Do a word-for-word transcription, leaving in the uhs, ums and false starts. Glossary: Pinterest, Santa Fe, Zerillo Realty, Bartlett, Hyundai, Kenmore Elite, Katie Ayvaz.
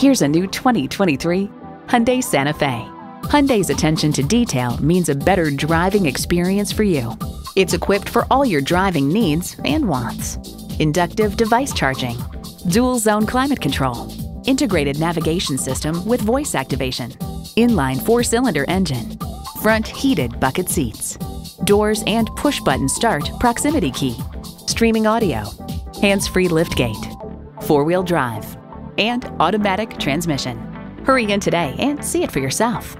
Here's a new twenty twenty-three Hyundai Santa Fe. Hyundai's attention to detail means a better driving experience for you. It's equipped for all your driving needs and wants. Inductive device charging, dual zone climate control, integrated navigation system with voice activation, inline four-cylinder engine, front heated bucket seats, doors and push-button start proximity key, streaming audio, hands-free liftgate, four-wheel drive, and automatic transmission. Hurry in today and see it for yourself.